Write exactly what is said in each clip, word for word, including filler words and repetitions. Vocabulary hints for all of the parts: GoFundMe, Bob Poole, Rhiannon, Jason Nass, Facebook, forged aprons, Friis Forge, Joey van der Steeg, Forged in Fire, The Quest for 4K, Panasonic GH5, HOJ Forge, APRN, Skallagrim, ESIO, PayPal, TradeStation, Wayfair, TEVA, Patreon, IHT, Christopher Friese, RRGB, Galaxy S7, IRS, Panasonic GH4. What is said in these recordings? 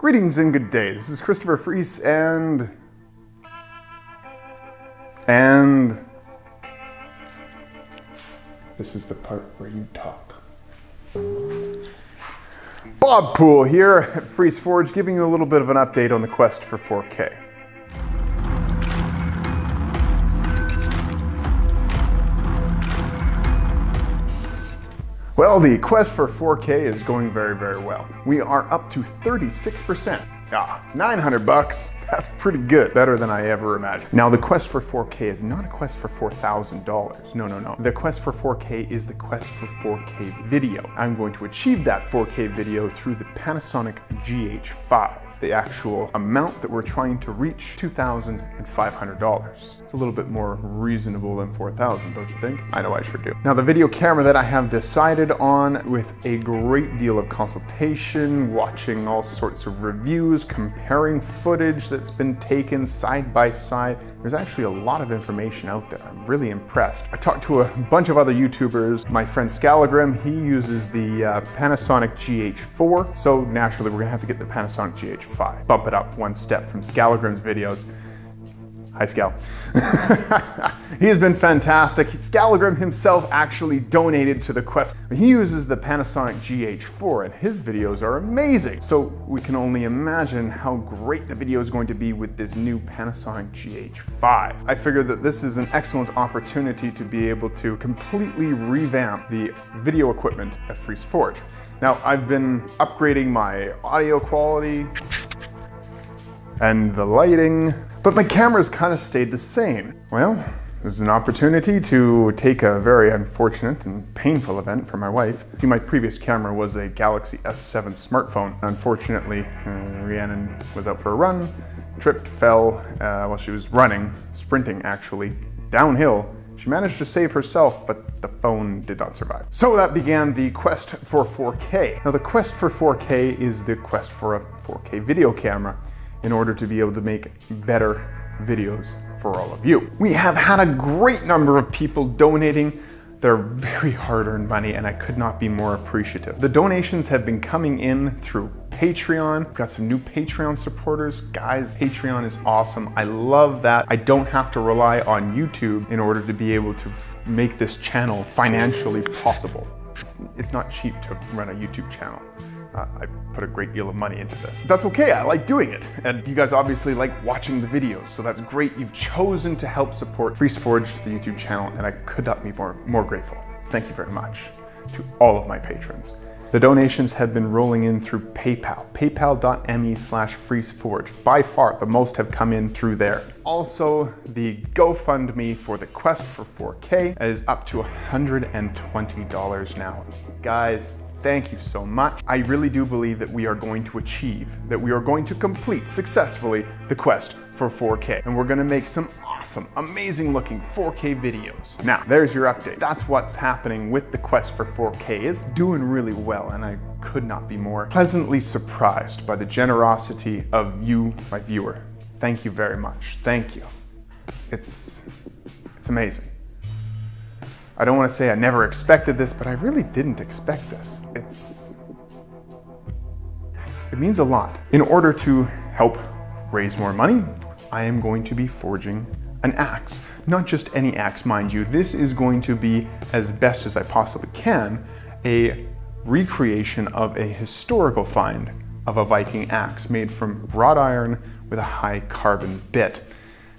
Greetings and good day. This is Christopher Friese and... And... This is the part where you talk. Bob Poole here at Friis Forge, giving you a little bit of an update on the Quest for four K. Well, the Quest for four K is going very, very well. We are up to thirty-six percent. Ah, nine hundred bucks, that's pretty good. Better than I ever imagined. Now, the Quest for four K is not a quest for four thousand dollars. No, no, no. The Quest for four K is the Quest for four K video. I'm going to achieve that four K video through the Panasonic G H five, the actual amount that we're trying to reach, two thousand five hundred dollars. It's a little bit more reasonable than four thousand dollars, don't you think? I know I sure do. Now, the video camera that I have decided on, with a great deal of consultation, watching all sorts of reviews, comparing footage that's been taken side by side. There's actually a lot of information out there. I'm really impressed. I talked to a bunch of other YouTubers. My friend Skallagrim, he uses the uh, Panasonic G H four, so naturally we're gonna have to get the Panasonic G H five. Bump it up one step from Skallagrim's videos. Hi, Scal. He has been fantastic. Skallagrim himself actually donated to the Quest. He uses the Panasonic G H four and his videos are amazing. So we can only imagine how great the video is going to be with this new Panasonic G H five. I figured that this is an excellent opportunity to be able to completely revamp the video equipment at Friis Forge. Now, I've been upgrading my audio quality and the lighting, but my camera's kind of stayed the same. Well, this is an opportunity to take a very unfortunate and painful event for my wife. See, my previous camera was a Galaxy S seven smartphone. Unfortunately, Rhiannon was out for a run, tripped, fell uh, while she was running, sprinting actually, downhill. She managed to save herself, but the phone did not survive. So that began the Quest for four K. Now, the Quest for four K is the quest for a four K video camera, in order to be able to make better videos for all of you. We have had a great number of people donating their very hard-earned money, and I could not be more appreciative. The donations have been coming in through Patreon. We've got some new Patreon supporters. Guys, Patreon is awesome. I love that. I don't have to rely on YouTube in order to be able to make this channel financially possible. It's, it's not cheap to run a YouTube channel. Uh, I put a great deal of money into this. That's okay, I like doing it. And you guys obviously like watching the videos, so that's great. You've chosen to help support Friis Forge, the YouTube channel, and I could not be more, more grateful. Thank you very much to all of my patrons. The donations have been rolling in through PayPal, paypal.me slash Friis Forge. By far, the most have come in through there. Also, the GoFundMe for the Quest for four K is up to one hundred twenty dollars now. Guys, thank you so much. I really do believe that we are going to achieve, that we are going to complete successfully the Quest for four K. And we're gonna make some awesome, amazing looking four K videos. Now, there's your update. That's what's happening with the Quest for four K. It's doing really well, and I could not be more pleasantly surprised by the generosity of you, my viewer. Thank you very much. Thank you. It's, it's amazing. I don't want to say I never expected this, but I really didn't expect this. It's... It means a lot. In order to help raise more money, I am going to be forging an axe. Not just any axe, mind you. This is going to be, as best as I possibly can, a recreation of a historical find of a Viking axe made from wrought iron with a high carbon bit.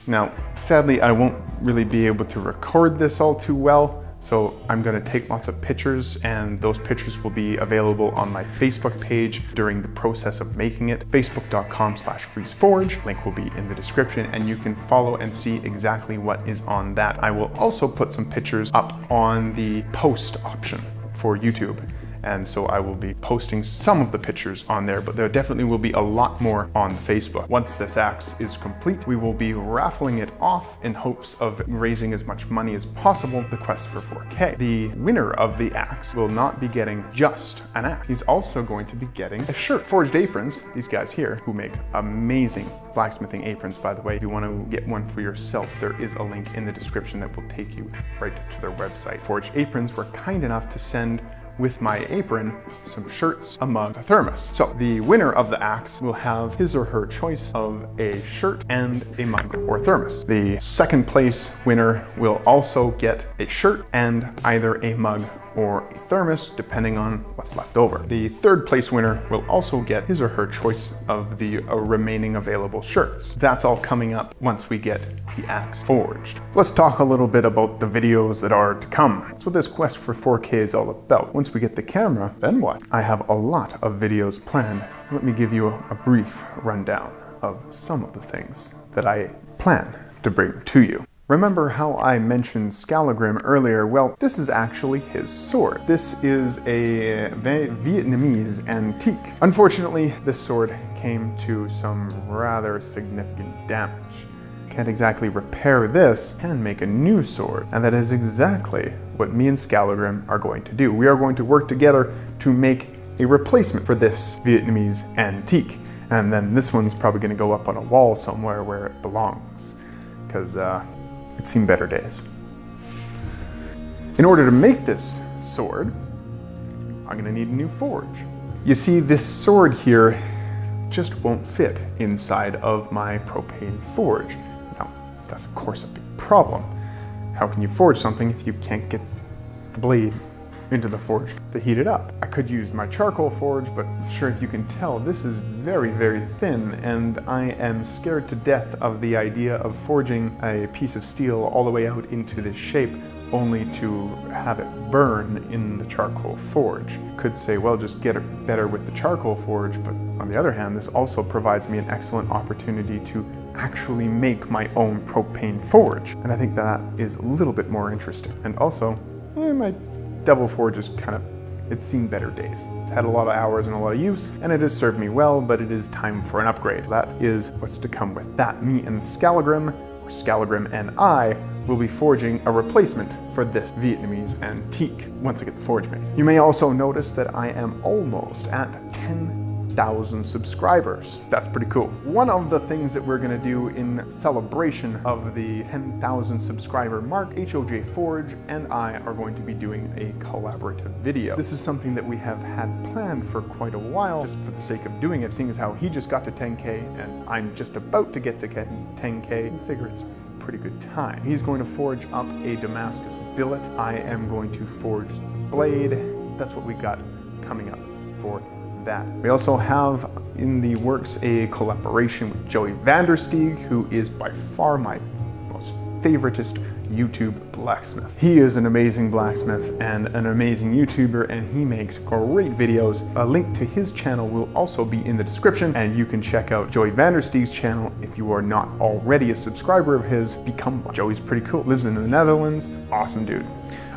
Now, sadly, I won't really be able to record this all too well, so I'm gonna take lots of pictures, and those pictures will be available on my Facebook page during the process of making it, facebook.com slash Friis Forge. Link will be in the description, and you can follow and see exactly what is on that. I will also put some pictures up on the post option for YouTube, and so I will be posting some of the pictures on there, but there definitely will be a lot more on Facebook. Once this axe is complete, we will be raffling it off in hopes of raising as much money as possible for the Quest for four K. The winner of the axe will not be getting just an axe. He's also going to be getting a shirt. Forged Aprons, these guys here, who make amazing blacksmithing aprons, by the way. If you want to get one for yourself, there is a link in the description that will take you right to their website. Forged Aprons were kind enough to send with my apron, some shirts, a mug, a thermos. So the winner of the axe will have his or her choice of a shirt and a mug or thermos. The second place winner will also get a shirt and either a mug or a thermos, depending on what's left over. The third place winner will also get his or her choice of the remaining available shirts. That's all coming up once we get the axe forged. Let's talk a little bit about the videos that are to come. That's what this Quest for four K is all about. Once we get the camera, then what? I have a lot of videos planned. Let me give you a brief rundown of some of the things that I plan to bring to you. Remember how I mentioned Skallagrim earlier? Well, this is actually his sword. This is a Vietnamese antique. Unfortunately, this sword came to some rather significant damage. Can't exactly repair this, can make a new sword. And that is exactly what me and Skallagrim are going to do. We are going to work together to make a replacement for this Vietnamese antique. And then this one's probably gonna go up on a wall somewhere where it belongs. Because, uh, it's seen better days. In order to make this sword, I'm gonna need a new forge. You see, this sword here just won't fit inside of my propane forge. Now, that's of course a big problem. How can you forge something if you can't get the blade into the forge to heat it up? I could use my charcoal forge, but sure, if you can tell, this is very, very thin, and I am scared to death of the idea of forging a piece of steel all the way out into this shape only to have it burn in the charcoal forge. Could say, well, just get it better with the charcoal forge, but on the other hand, this also provides me an excellent opportunity to actually make my own propane forge, and I think that is a little bit more interesting. And also, eh, my devil forge is kind of, it's seen better days. It's had a lot of hours and a lot of use, and it has served me well, but it is time for an upgrade. That is what's to come with that. Me and Skallagrim, or Skallagrim and I, will be forging a replacement for this Vietnamese antique once I get the forge made. You may also notice that I am almost at ten thousand subscribers. That's pretty cool. One of the things that we're gonna do in celebration of the ten thousand subscriber mark, H O J Forge and I are going to be doing a collaborative video. This is something that we have had planned for quite a while, just for the sake of doing it, seeing as how he just got to ten K and I'm just about to get to ten K. I figure it's a pretty good time. He's going to forge up a Damascus billet. I am going to forge the blade. That's what we got coming up for that. We also have in the works a collaboration with Joey van der Steeg, who is by far my most favoritist YouTube blacksmith. He is an amazing blacksmith and an amazing YouTuber, and he makes great videos. A link to his channel will also be in the description, and you can check out Joey van der Steeg's channel if you are not already a subscriber of his. Become one. Joey's pretty cool. Lives in the Netherlands. Awesome dude.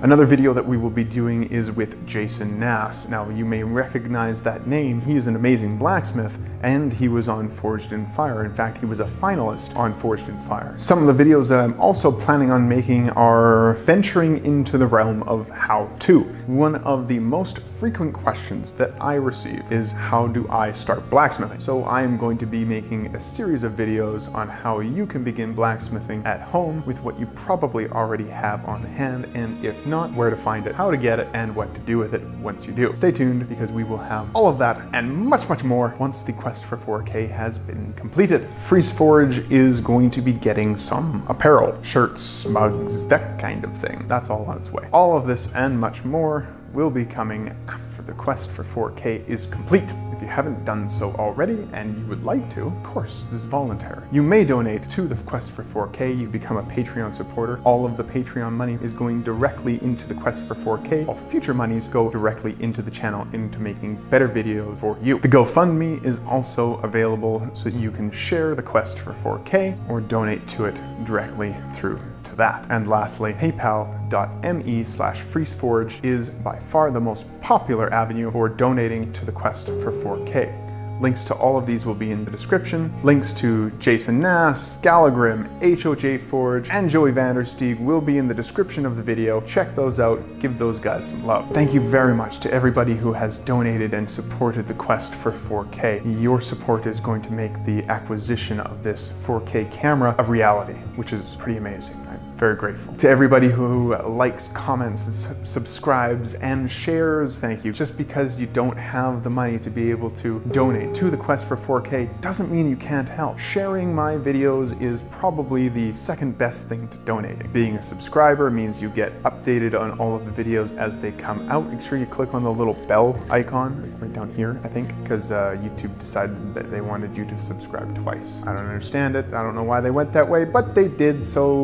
Another video that we will be doing is with Jason Nass. Now, you may recognize that name. He is an amazing blacksmith, and he was on Forged in Fire. In fact, he was a finalist on Forged in Fire. Some of the videos that I'm also planning on making are venturing into the realm of how-to. One of the most frequent questions that I receive is, how do I start blacksmithing? So I am going to be making a series of videos on how you can begin blacksmithing at home with what you probably already have on hand, and if not, where to find it, how to get it, and what to do with it once you do. Stay tuned, because we will have all of that and much, much more once the Quest for four K has been completed. Friis Forge is going to be getting some apparel, shirts, mugs, that kind of thing. That's all on its way. All of this and much more will be coming after the Quest for four K is complete. If you haven't done so already and you would like to, of course, this is voluntary. You may donate to the Quest for four K. You've become a Patreon supporter. All of the Patreon money is going directly into the Quest for four K. All future monies go directly into the channel, into making better videos for you. The GoFundMe is also available so that you can share the Quest for four K or donate to it directly through to that. And lastly, paypal dot me slash Friis Forge is by far the most popular avenue for donating to the Quest for four K. Links to all of these will be in the description. Links to Jason Nass, Skallagrim, H O J Forge, and Joey van der Steeg will be in the description of the video. Check those out, give those guys some love. Thank you very much to everybody who has donated and supported the Quest for four K. Your support is going to make the acquisition of this four K camera a reality, which is pretty amazing. I'm very grateful. To everybody who likes, comments, subscribes, and shares, thank you. Just because you don't have the money to be able to donate to the Quest for four K doesn't mean you can't help. Sharing my videos is probably the second best thing to donating. Being a subscriber means you get updated on all of the videos as they come out. Make sure you click on the little bell icon right down here, I think, because uh, YouTube decided that they wanted you to subscribe twice. I don't understand it. I don't know why they went that way, but they did. So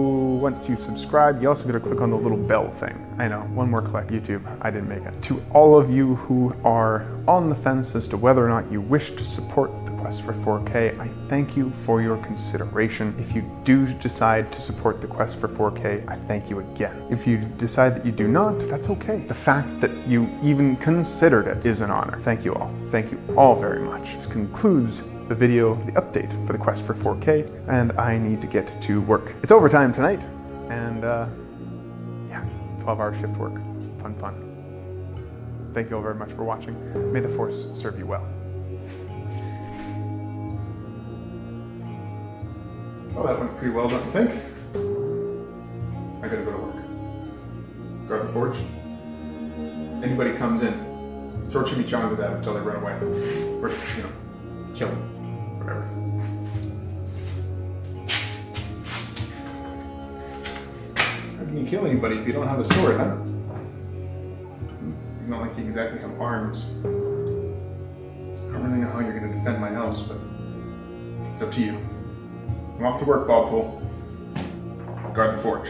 once you subscribe, you also got to click on the little bell thing. I know, one more click. YouTube, I didn't make it. To all of you who are on the fence as to whether or not you wish to support the Quest for four K, I thank you for your consideration. If you do decide to support the Quest for four K, I thank you again. If you decide that you do not, that's okay. The fact that you even considered it is an honor. Thank you all. Thank you all very much. This concludes the video, the update for the Quest for four K, and I need to get to work. It's overtime tonight, and uh, yeah, twelve hour shift work. Fun, fun. Thank you all very much for watching. May the Force serve you well. Well, that went pretty well, don't you think? I gotta go to work. Grab the forge. Anybody comes in, throw chimichangas at them until they run away. Or, you know, kill them. Whatever. How can you kill anybody if you don't have a sword, huh? It's not like you exactly have arms. I don't really know how you're going to defend my house, but it's up to you. I'm off to work, Bob Poole. Guard the forge.